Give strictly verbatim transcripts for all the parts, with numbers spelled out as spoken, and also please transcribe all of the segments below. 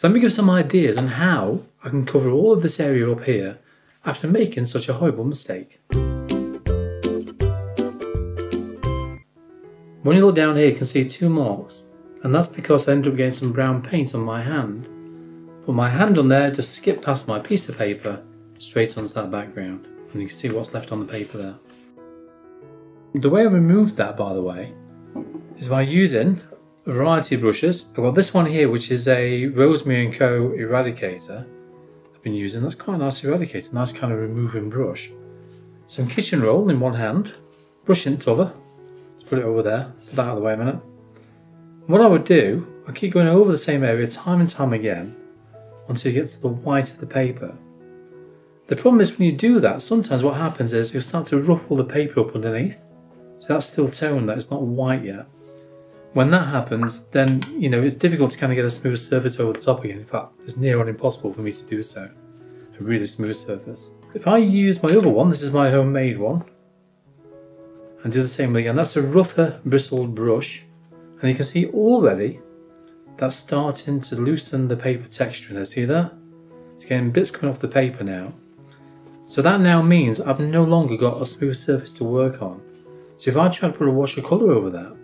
So let me give some ideas on how I can cover all of this area up here after making such a horrible mistake. When you look down here, you can see two marks, and that's because I ended up getting some brown paint on my hand. But my hand on there just skipped past my piece of paper straight onto that background, and you can see what's left on the paper there. The way I removed that, by the way, is by using a variety of brushes. I've got this one here, which is a Rosemary and Co. Eradicator I've been using. That's quite a nice eradicator, nice kind of removing brush. Some kitchen roll in one hand, brush in the other. Put it over there, put that out of the way a minute. What I would do, I keep going over the same area time and time again until you get to the white of the paper. The problem is when you do that, sometimes what happens is you'll start to ruffle the paper up underneath. So that's still toned, that it's not white yet. When that happens, then you know it's difficult to kind of get a smooth surface over the top again. In fact, it's near on impossible for me to do so. A really smooth surface. If I use my other one, this is my homemade one, and do the same again. That's a rougher bristled brush, and you can see already that's starting to loosen the paper texture in there. See that? It's getting bits coming off the paper now. So that now means I've no longer got a smooth surface to work on. So if I try to put a wash of colour over that,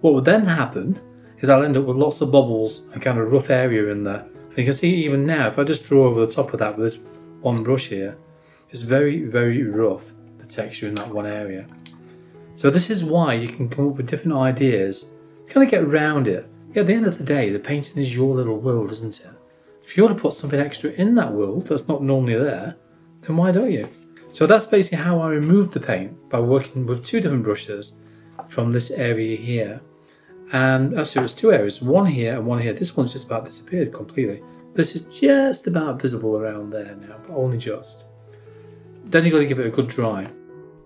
what would then happen is I'll end up with lots of bubbles and kind of rough area in there. And you can see even now, if I just draw over the top of that with this one brush here, it's very, very rough, the texture in that one area. So this is why you can come up with different ideas to kind of get around it. Yeah, at the end of the day, the painting is your little world, isn't it? If you want to put something extra in that world that's not normally there, then why don't you? So that's basically how I removed the paint, by working with two different brushes from this area here. And actually, it was two areas, one here and one here. This one's just about disappeared completely. This is just about visible around there now, but only just. Then you've got to give it a good dry.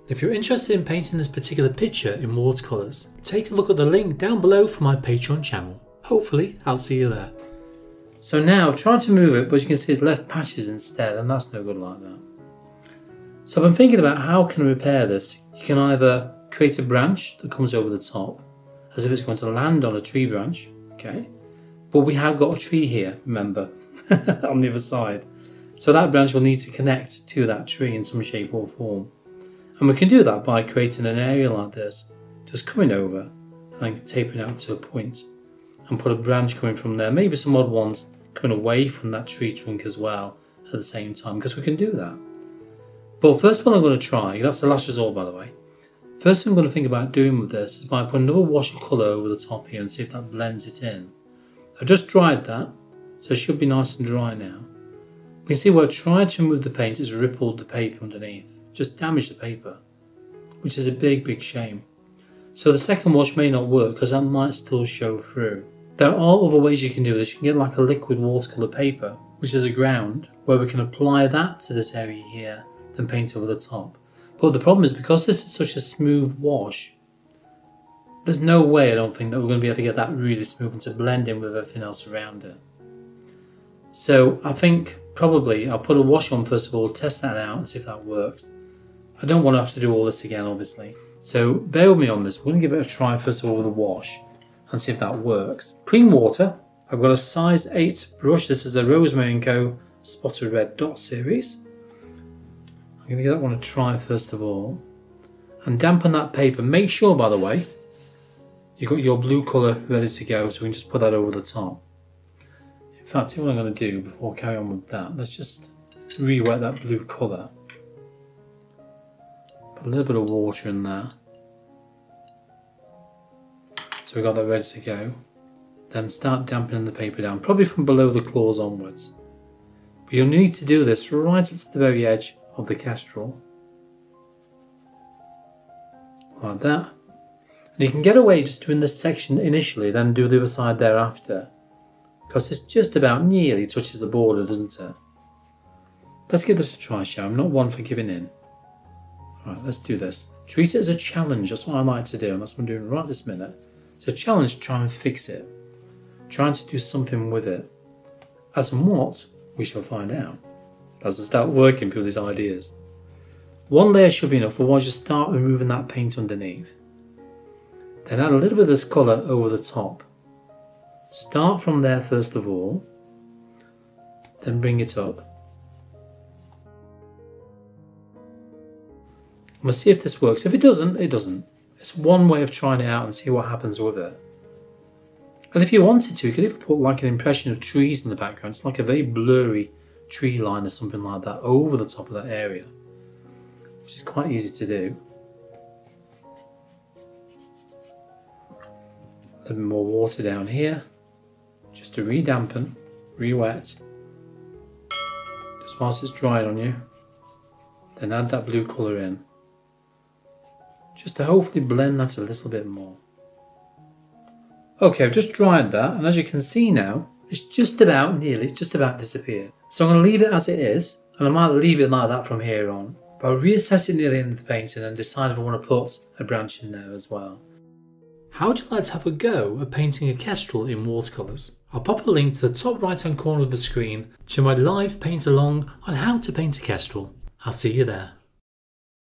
If you're interested in painting this particular picture in watercolours, take a look at the link down below for my Patreon channel. Hopefully I'll see you there. So now I've tried to move it, but you can see it's left patches instead, and that's no good like that. So I've been thinking about how can I repair this. You can either create a branch that comes over the top, as if it's going to land on a tree branch, okay? But we have got a tree here, remember, on the other side. So that branch will need to connect to that tree in some shape or form. And we can do that by creating an area like this, just coming over and tapering out to a point, and put a branch coming from there, maybe some odd ones coming away from that tree trunk as well at the same time, because we can do that. But first one I'm going to try, that's the last resort by the way, first thing I'm going to think about doing with this is by putting another wash of colour over the top here and see if that blends it in. I've just dried that, so it should be nice and dry now. We can see where I tried to remove the paint, it's rippled the paper underneath. Just damage the paper, which is a big big shame. So the second wash may not work because that might still show through. There are other ways you can do this. You can get like a liquid watercolour paper, which is a ground, where we can apply that to this area here, then paint over the top. But the problem is because this is such a smooth wash, there's no way I don't think that we're going to be able to get that really smooth and to blend in with everything else around it. So I think probably I'll put a wash on first of all, test that out and see if that works. I don't want to have to do all this again, obviously. So bear with me on this. We're going to give it a try first of all with a wash and see if that works. Clean water. I've got a size eight brush. This is a Rosemary and Co. Spotted Red Dot series. I'm going to give that one a try first of all. And dampen that paper. Make sure, by the way, you've got your blue colour ready to go, so we can just put that over the top. In fact, see what I'm going to do before I carry on with that. Let's just re-wet that blue colour. A little bit of water in there, so we got that ready to go. Then start dampening the paper down, probably from below the claws onwards. But you'll need to do this right up to the very edge of the castrol, like that. And you can get away just doing this section initially, then do the other side thereafter, because it's just about nearly touches the border, doesn't it? Let's give this a try, shall we? I'm not one for giving in. Right, let's do this. Treat it as a challenge, that's what I like to do, and that's what I'm doing right this minute. It's a challenge to try and fix it, trying to do something with it. As and what, we shall find out, as I start working through these ideas. One layer should be enough, otherwise you start removing that paint underneath. Then add a little bit of this colour over the top. Start from there first of all, then bring it up. We'll see if this works. If it doesn't, it doesn't. It's one way of trying it out and see what happens with it. And if you wanted to, you could even put like an impression of trees in the background. It's like a very blurry tree line or something like that over the top of that area, which is quite easy to do. A little bit more water down here, just to re-dampen, re-wet, just whilst it's dried on you. Then add that blue colour in, just to hopefully blend that a little bit more. Okay, I've just dried that, and as you can see now, it's just about nearly, just about disappeared. So I'm going to leave it as it is, and I might leave it like that from here on. But I'll reassess it near the end of the painting and decide if I want to put a branch in there as well. How would you like to have a go at painting a kestrel in watercolours? I'll pop a link to the top right hand corner of the screen to my live paint along on how to paint a kestrel. I'll see you there.